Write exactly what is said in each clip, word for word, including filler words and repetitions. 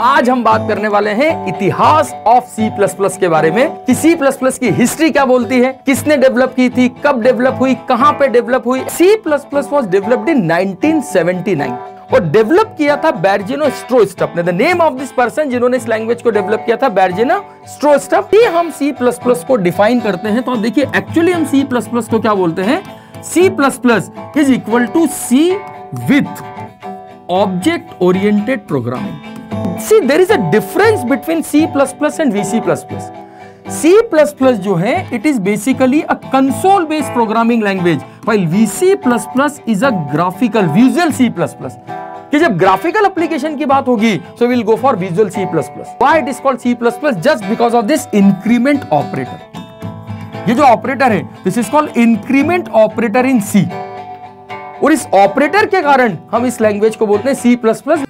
आज हम बात करने वाले हैं इतिहास ऑफ सी प्लस प्लस के बारे में कि सी प्लस प्लस की हिस्ट्री क्या बोलती है, किसने डेवलप की थी, कब डेवलप हुई, कहां पे डेवलप हुई। C plus plus was developed in nineteen seventy nine और डेवलप किया था बर्जिनो स्ट्रोस्ट्रप ने। The name of this person जिन्होंने इस लैंग्वेज को डेवलप किया था बर्जिनो स्ट्रोस्ट्रप। ये हम सी प्लस प्लस को डिफाइन करते हैं तो आप देखिए एक्चुअली हम सी प्लस प्लस को क्या बोलते हैं। C plus plus is equal to C with object oriented programming. See there is a difference between C plus plus and V C plus plus. C plus plus जो है it is basically a console based programming language, while V C plus plus is a graphical visual C plus plus. कि जब graphical application की बात होगी so we will go for visual C plus plus. Why it is called C plus plus? Just because of this increment operator. ये जो operator है this is called increment operator in C, और इस operator के कारण हम इस language को बोलते हैं सी प्लस प्लस।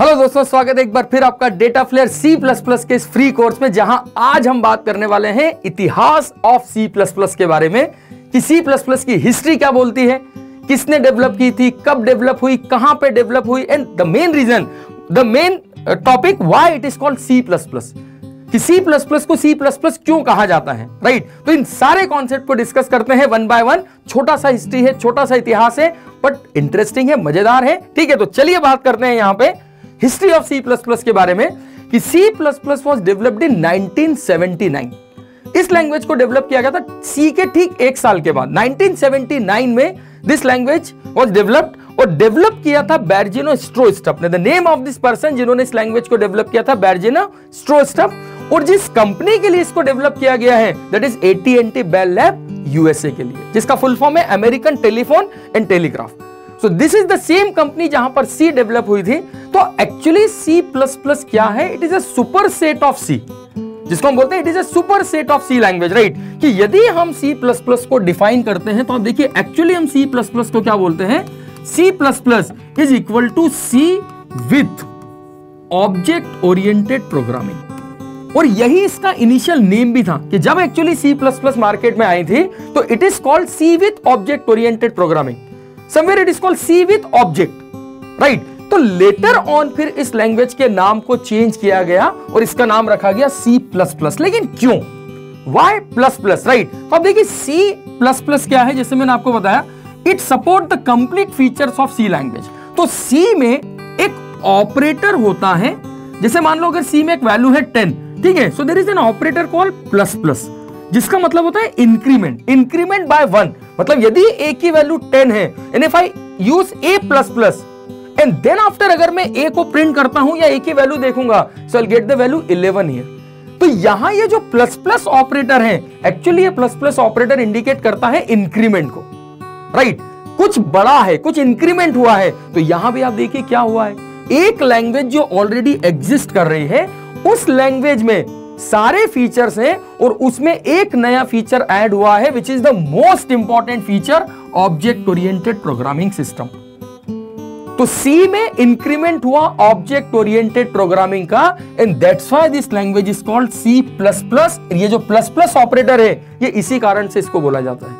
हेलो दोस्तों, स्वागत है एक बार फिर आपका डेटाफ्लेयर सी प्लस प्लस के इस फ्री कोर्स में, जहां आज हम बात करने वाले हैं इतिहास ऑफ सी प्लस प्लस के बारे में कि सी प्लस प्लस की हिस्ट्री क्या बोलती है, किसने डेवलप की थी, कब डेवलप हुई, कहां पे डेवलप हुई, and the main reason, the main topic why it is called C plus plus कि सी प्लस प्लस को सी प्लस प्लस क्यों कहा जाता है, राइट right? तो इन सारे कॉन्सेप्ट को डिस्कस करते हैं वन बाय वन। छोटा सा हिस्ट्री है, छोटा सा इतिहास है, बट इंटरेस्टिंग है, मजेदार है, ठीक है। तो चलिए बात करते हैं यहाँ पे history of C plus plus के बारे में कि C plus plus was developed in nineteen seventy nine. इस लैंग्वेज को डेवलप किया गया था सी के ठीक एक साल के बाद। नाइनटीन सेवेंटी नाइन में दिस लैंग्वेज वाज डेवलप्ड और डेवलप किया था बर्जिनो स्ट्रोस्ट्रप ने। The name of this person जिन्होंने इस लैंग्वेज को डेवलप किया था बर्जिनो स्ट्रोस्ट्रप। और जिस कंपनी के लिए इसको डेवलप किया गया है that is A T and T Bell lab U S A के लिए, जिसका फुल फॉर्म है American telephone and telegraph. So this is the same company जहां पर सी डेवलप हुई थी। तो एक्चुअली सी प्लस प्लस क्या है? It is a super set of C, जिसको हम बोलते हैं it is a super set of C language, right. कि यदि हम सी प्लस प्लस को डिफाइन करते हैं तो आप देखिए एक्चुअली हम सी प्लस प्लस को क्या बोलते हैं। C plus plus is equal to C with object oriented programming. और यही इसका इनिशियल नेम भी था कि जब actually C plus plus market में आई थी तो it is called C with object oriented programming. Somewhere it is called C with object, right? तो लेटर ऑन फिर इस लैंग्वेज के नाम को चेंज किया गया और इसका नाम रखा गया सी प्लस प्लस। लेकिन क्यों? Why plus plus, right? तो आप देखिए सी प्लस प्लस क्या है, जैसे मैंने आपको बताया, it support the complete features of C language। तो C में एक ऑपरेटर होता है, जैसे मान लो अगर C में एक वैल्यू है टेन, ठीक है, so there is an operator called plus plus, जिसका मतलब होता है इंक्रीमेंट, इंक्रीमेंट बाय वन। मतलब यदि ए की वैल्यू टेन है and if I use a plus plus and then after अगर मैं ए को प्रिंट करता हूं या ए की वैल्यू देखूंगा so I will get the value eleven here. तो यहां ये जो प्लस प्लस ऑपरेटर है एक्चुअली ये प्लस प्लस ऑपरेटर इंडिकेट करता है इंक्रीमेंट को, राइट right? कुछ बड़ा है, कुछ इंक्रीमेंट हुआ है। तो यहां भी आप देखिए क्या हुआ है, एक लैंग्वेज जो ऑलरेडी एग्जिस्ट कर रही है उस लैंग्वेज में सारे फीचर्स हैं और उसमें एक नया फीचर ऐड हुआ है which is the most important feature object oriented programming system. तो सी में इंक्रीमेंट हुआ ऑब्जेक्ट ओरिएंटेड प्रोग्रामिंग का, and that's why this language is called C plus plus. ये जो प्लस प्लस ऑपरेटर है ये इसी कारण से इसको बोला जाता है।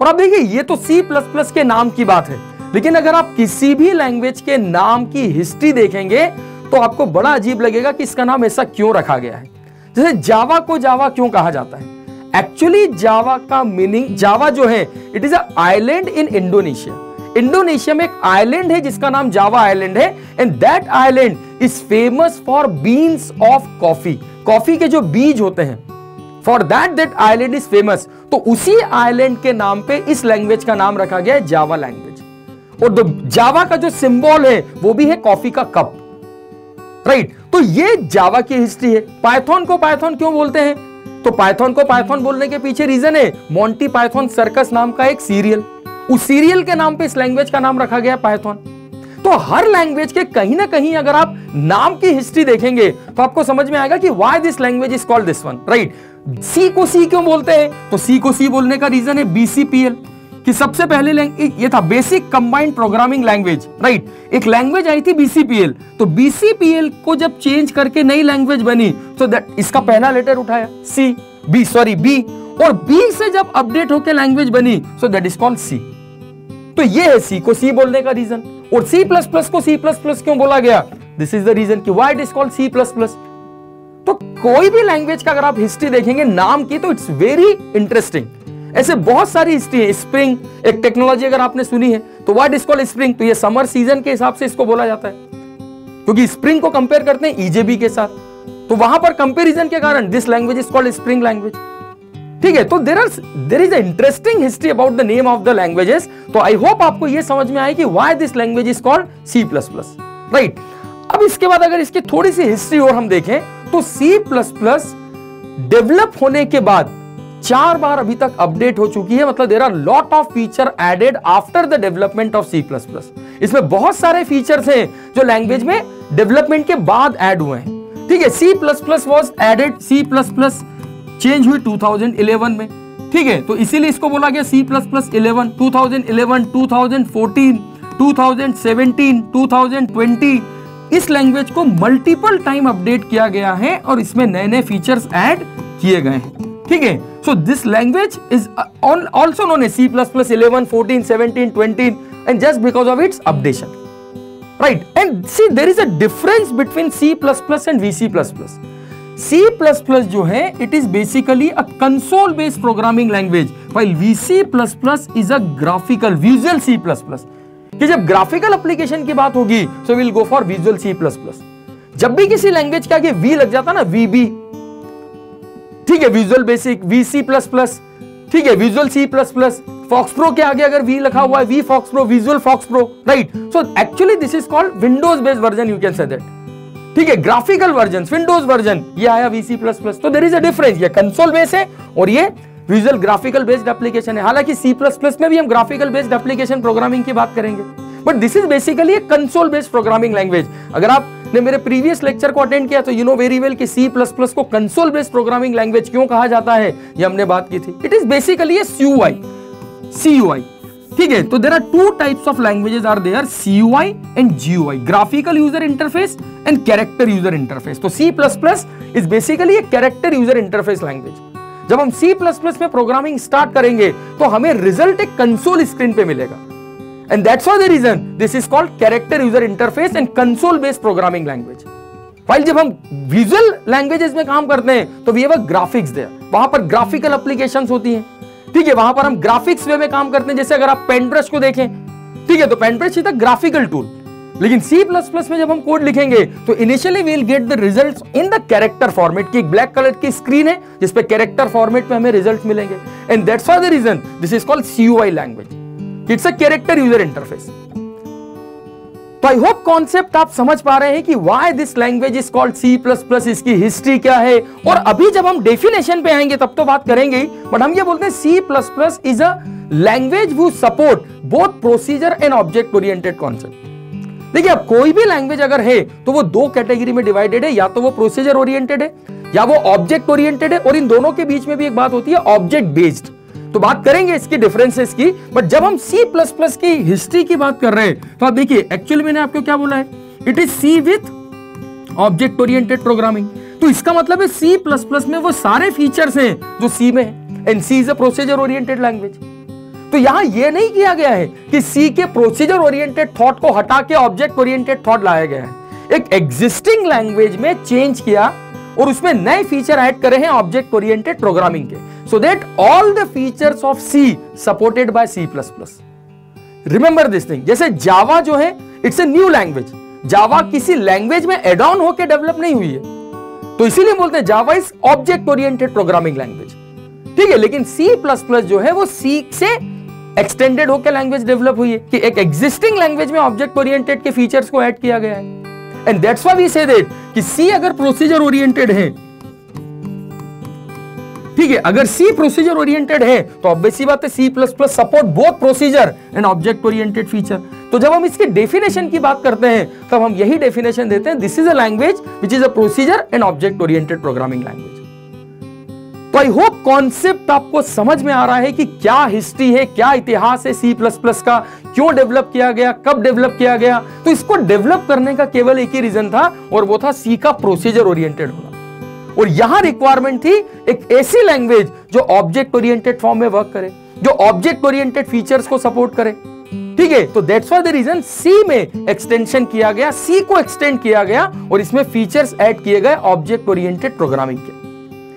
और अब देखिए ये तो सी प्लस प्लस के नाम की बात है, लेकिन अगर आप किसी भी लैंग्वेज के नाम की हिस्ट्री देखेंगे तो आपको बड़ा अजीब लगेगा कि इसका नाम ऐसा क्यों रखा गया है। जैसे जावा को जावा क्यों कहा जाता है? एक्चुअली जावा का मीनिंग, जावा जो है it is a island in Indonesia. Indonesia में एक आइलैंड है जिसका नाम जावा आइलैंड है, and that island is famous for beans of coffee. Coffee के जो बीज होते हैं for that that island is famous. तो उसी आइलैंड के नाम पे इस लैंग्वेज का नाम रखा गया है जावा लैंग्वेज। और जावा का जो सिंबल है वो भी है कॉफी का कप, राइट right. तो ये जावा की हिस्ट्री है। पाइथन को पाइथन क्यों बोलते हैं? तो पाइथन को पाइथन बोलने के पीछे रीजन है मॉन्टी पाइथन सर्कस नाम का एक सीरियल। उस सीरियल के नाम पे इस लैंग्वेज का नाम रखा गया पाइथन। तो हर लैंग्वेज के कहीं ना कहीं अगर आप नाम की हिस्ट्री देखेंगे तो आपको समझ में आएगा कि why this language is called this one, right. C को सी क्यों बोलते हैं? तो सी को सी बोलने का रीजन है बी सी पी एल कि सबसे पहले ये था basic combined programming language, right. एक लैंग्वेज आई थी बी सी पी एल, तो बी सी पी एल को जब चेंज करके नई लैंग्वेज बनी तो दैट इसका पहला लेटर उठाया सी, बी सॉरी बी, और बी से जब अपडेट होकर लैंग्वेज बनी so that is called C. तो ये है सी को सी बोलने का रीजन। और सी प्लस प्लस को सी प्लस प्लस क्यों बोला गया? दिस इज द रीजन कि why it is called C plus plus. तो कोई भी लैंग्वेज का अगर आप हिस्ट्री देखेंगे नाम की तो इट्स वेरी इंटरेस्टिंग। ऐसे बहुत सारी हिस्ट्री है। स्प्रिंग एक टेक्नोलॉजी अगर आपने सुनी है तो व्हाट इज कॉल्ड स्प्रिंग, तो ये समर सीजन के हिसाब से इसको बोला जाता है क्योंकि स्प्रिंग को कंपेयर करते हैं ईजेबी के साथ, तो वहां पर कंपेरिजन के कारण this language is called spring language. ठीक है, तो there are there is a interesting history about the name of the languages. तो आई होप आपको यह समझ में आए कि why this language is called C plus plus, right. अब इसके बाद अगर इसकी थोड़ी सी हिस्ट्री और हम देखें तो सी प्लस प्लस डेवलप होने के बाद चार बार अभी तक अपडेट हो चुकी है, मतलब there are lot of feature added after the development of C plus plus. इसमें बहुत सारे फीचर्स हैं जो लैंग्वेज में डेवलपमेंट के बाद ऐड हुए हैं। ठीक है, C plus plus was added, C plus plus change हुई टू थाउजेंड इलेवन में। ठीक है, तो इसीलिए इसको बोला गया C plus plus eleven. Two thousand eleven, two thousand fourteen, two thousand seventeen, two thousand twenty इस लैंग्वेज को मल्टीपल टाइम अपडेट किया गया है और इसमें नए नए फीचर्स ऐड किए गए हैं। ठीक है, so this language is also known as C plus plus eleven, fourteen, seventeen, twenty and just because of its updation, right. And see there is a difference between C plus plus and VC plus plus. C plus plus जो है it is basically a console based programming language, while VC plus plus is a graphical visual C plus plus. कि जब graphical application की बात होगी so will go for visual C plus plus. जब भी किसी लैंग्वेज के आगे वी लग जाता ना, वीबी, ठीक है, visual basic, VC plus plus, ठीक है, visual C plus plus. Fox pro के आगे अगर वी लिखा हुआ है, V fox pro, visual fox pro, right. So actually this is called Windows based version, you can say that. ठीक है, ग्राफिकल वर्जन, विंडोज वर्जन, ये आया वीसी प्लस प्लस। तो देयर इज अ डिफरेंस, ये console base है और ये visual graphical based application है। हालांकि सी प्लस प्लस में भी हम ग्राफिकल बेस्ड एप्लीकेशन प्रोग्रामिंग की बात करेंगे, but this is basically a console based programming language. अगर आपने मेरे प्रीवियस लेक्चर को अटेंड किया तो यू नो वेरी वेल कि सी प्लस प्लस को कंसोल बेस्ड प्रोग्रामिंग लैंग्वेज क्यों कहा जाता है, ये हमने बात की थी। It is basically a CUI, CUI. ठीक है, तो there are two types of languages are there, CUI and GUI, graphical user interface and character user interface. तो C plus plus is basically a character user interface language. जब हम C++ में programming start करेंगे तो हमें result एक console screen पे मिलेगा, and that's all the reason this is called character user interface and console based programming language. File जब हम विजुअल लैंग्वेजेस में काम करते हैं तो we have a graphics there, वहां पर ग्राफिकल एप्लीकेशंस होती हैं। ठीक है, वहां पर हम ग्राफिक्स वे में काम करते हैं। जैसे अगर आप पेनब्रश को देखें, ठीक है, तो paintbrush is a graphical tool, लेकिन C++ में जब हम कोड लिखेंगे तो initially we will get the results in the character format की, एक ब्लैक कलर की स्क्रीन है जिस पे कैरेक्टर फॉर्मेट में हमें रिजल्ट मिलेंगे, and that's all the reason this is called CUI language, it's a character user interface. तो आई होप कॉन्सेप्ट आप समझ पा रहे हैं कि why this language is called C plus plus, इसकी हिस्ट्री क्या है। और अभी जब हम डेफिनेशन पे आएंगे तब तो बात करेंगे, बट हम ये बोलते हैं C plus plus is a language who support both procedure and object oriented concept. देखिए, अब कोई भी लैंग्वेज अगर है तो वो दो कैटेगरी में डिवाइडेड है, या तो वो प्रोसीजर ओरिएंटेड है या वो ऑब्जेक्ट ओरिएंटेड है, और इन दोनों के बीच में भी एक बात होती है ऑब्जेक्ट बेस्ड। तो बात करेंगे इसकी डिफरेंसेस की, बट जब हम सी प्लस प्लस की हिस्ट्री की बात कर रहे हैं तो आप देखिए एक्चुअली मैंने आपको क्या बोला है, it is C with object oriented programming. तो इसका मतलब है सी प्लस प्लस में वो सारे फीचर्स हैं जो सी में है, and C is a procedure oriented language. तो यहां यह नहीं किया गया है कि सी के प्रोसीजर ओरिएंटेड थॉट को हटा के ऑब्जेक्ट ओरिएंटेड थॉट लाया गया है, एक एग्जिस्टिंग लैंग्वेज में चेंज किया और उसमें नए फीचर ऐड करे हैं ऑब्जेक्ट ओरिएंटेड प्रोग्रामिंग के, so that all the features of C supported by C plus plus. Remember this thing, जैसे जावा जो है it's a new language, Java किसी लैंग्वेज में एड ऑन होकर डेवलप नहीं हुई है, तो इसीलिए बोलते हैं Java is object oriented programming language. ठीक है, लेकिन सी प्लस प्लस जो है वो सी से एक्सटेंडेड होकर लैंग्वेज डेवलप हुई है, कि एक एग्जिस्टिंग लैंग्वेज में ऑब्जेक्ट ओरिएंटेड के फीचर्स को ऐड किया गया है, and that's why we say that कि सी अगर प्रोसीजर ओरिएंटेड है, ठीक है, अगर सी प्रोसीजर ओरिएंटेड है तो ऑब्वियसली बात है C plus plus support both procedure and object oriented feature. तो जब हम इसकी डेफिनेशन की बात करते हैं तब हम यही डेफिनेशन देते हैं, this is a language which is a procedure and object oriented programming language. तो आई होप कॉन्सेप्ट आपको समझ में आ रहा है कि क्या हिस्ट्री है, क्या इतिहास है सी प्लस प्लस का, क्यों डेवलप किया गया, कब डेवलप किया गया। तो इसको डेवलप करने का केवल एक ही रीजन था और वो था सी का प्रोसीजर ओरिएंटेड होना, और यहां रिक्वायरमेंट थी एक ऐसी लैंग्वेज जो ऑब्जेक्ट ओरिएंटेड फॉर्म में वर्क करे, जो ऑब्जेक्ट ओरिएंटेड फीचर्स को सपोर्ट करे। ठीक है। तो that's for the reason C में एक्सटेंशन किया गया, सी को एक्सटेंड किया गया और इसमें फीचर्स ऐड किए गए ऑब्जेक्ट ओरिएंटेड प्रोग्रामिंग के।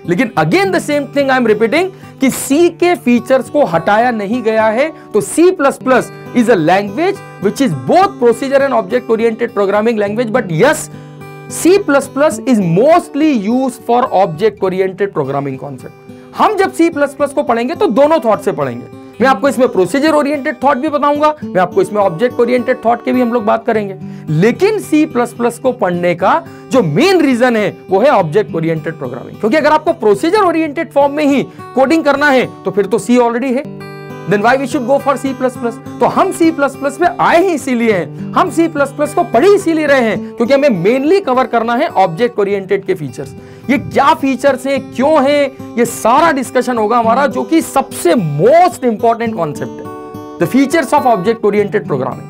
लेकिन again the same thing I am repeating कि सी के फीचर्स को हटाया नहीं गया है। तो C plus plus is a language which is both procedure and object oriented programming language, but yes C plus plus is mostly use for object oriented programming concept. हम जब सी प्लस प्लस को पढ़ेंगे तो दोनों थॉट से पढ़ेंगे। मैं आपको इसमें प्रोसीजर ओरिएंटेड थॉट भी बताऊंगा, मैं आपको इसमें ऑब्जेक्ट ओरिएंटेड थॉट के भी हम लोग बात करेंगे। लेकिन सी प्लस प्लस को पढ़ने का जो मेन रीजन है वो है ऑब्जेक्ट ओरिएंटेड प्रोग्रामिंग, क्योंकि अगर आपको प्रोसीजर ओरिएंटेड फॉर्म में ही कोडिंग करना है तो फिर तो सी ऑलरेडी है, then why we should go for C plus plus. तो हम सी प्लस प्लस में आए ही इसीलिए हैं, हम सी प्लस प्लस को पढ़ी इसीलिए रहे हैं क्योंकि हमें मेनली कवर करना है ऑब्जेक्ट ओरिएंटेड के फीचर्स। ये क्या फीचर्स हैं, क्यों हैं, ये सारा डिस्कशन होगा हमारा, जो कि सबसे मोस्ट इंपॉर्टेंट कॉन्सेप्ट है, the features of object oriented programming.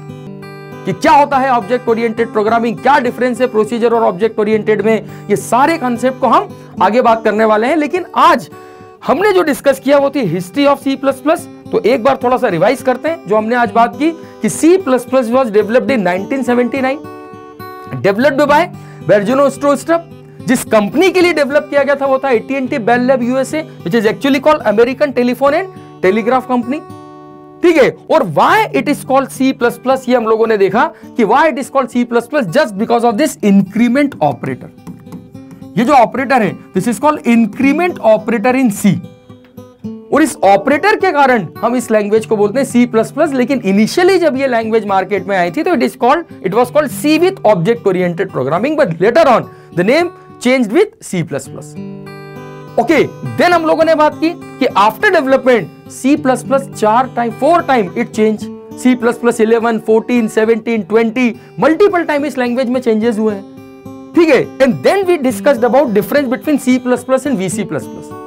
कि क्या होता है ऑब्जेक्ट ओरिएंटेड प्रोग्रामिंग, क्या डिफरेंस है प्रोसीजर और ऑब्जेक्ट ओरिएंटेड में, ये सारे कॉन्सेप्ट को हम आगे बात करने वाले हैं। लेकिन आज हमने जो डिस्कस किया वो थी history of C plus plus. तो एक बार थोड़ा सा रिवाइज करते हैं जो हमने आज बात की कि C plus plus was developed in nineteen seventy nine, developed by Bjarne Stroustrup. जिस कंपनी के लिए डेवलप किया गया था वो था A T and T Bell lab USA, which is actually called American telephone and telegraph company, ठीक है। और why it is called C plus plus, ये हम लोगों ने देखा कि why it is called C plus plus just because of this increment operator. ये जो ऑपरेटर है this is called increment operator in C, और इस ऑपरेटर के कारण हम इस लैंग्वेज को बोलते हैं सी प्लस प्लस। लेकिन इनिशियली जब ये लैंग्वेज मार्केट में आई थी तो it is called it was called C with object oriented programming, but later on the name changed with C plus plus. Okay, then हम लोगों ने बात की कि after development C plus plus चार time four time it change, C plus plus eleven fourteen seventeen twenty multiple time इस language में changes हुए हैं, ठीक है। And then we discussed about difference between C plus plus and V C plus plus.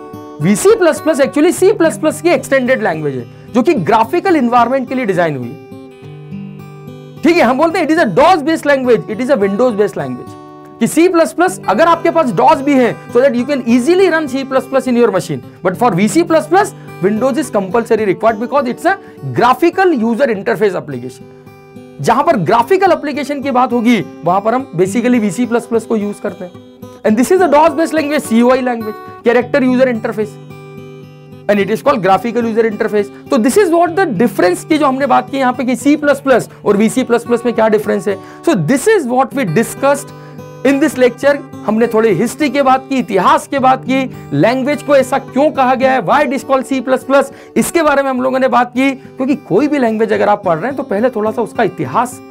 VC plus plus actually C plus plus की extended language है जो कि ग्राफिकल एनवायरनमेंट के लिए डिजाइन हुई है, ठीक है। हम बोलते हैं it is a DOS based language, it is a Windows based language. कि सी प्लस प्लस अगर आपके पास डॉस भी है so that you can easily run C plus plus in your machine, but for VC plus plus Windows is compulsory required because it's a graphical user interface application. जहां पर graphical application की बात होगी वहां पर हम बेसिकली वीसी प्लस प्लस को use करते हैं। And this is a DOS-based language, C U I language, character user interface, and it is called graphical user interface. So this is what the difference की जो हमने बात की यहाँ पे कि C plus plus और V C plus plus में क्या difference है। So this is what we discussed in this lecture. हमने थोड़ी history के बात की, इतिहास के बात की, language को ऐसा क्यों कहा गया है, why it is called C plus plus, इसके बारे में हम लोगों ने बात की। क्योंकि कोई भी language अगर आप पढ़ रहे हैं तो पहले थोड़ा सा उसका इतिहास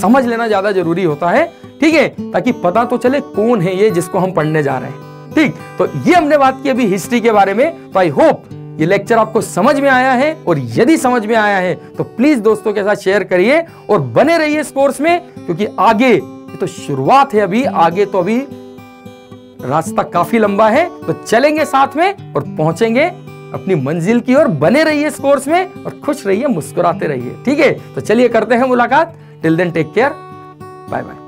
समझ लेना ज्यादा जरूरी होता है, ठीक है, ताकि पता तो चले कौन है ये जिसको हम पढ़ने जा रहे हैं, ठीक। तो ये हमने बात की अभी हिस्ट्री के बारे में। तो आई होप ये लेक्चर आपको समझ में आया है, और यदि समझ में आया है तो प्लीज दोस्तों के साथ शेयर करिए और बने रहिए इस कोर्स में, क्योंकि आगे तो शुरुआत है, अभी आगे तो अभी रास्ता काफी लंबा है। तो चलेंगे साथ में और पहुंचेंगे अपनी मंजिल की ओर। बने रहिए इस कोर्स में और खुश रहिए, मुस्कुराते रहिए, ठीक है। तो चलिए करते हैं मुलाकात। Till then, take care. Bye bye.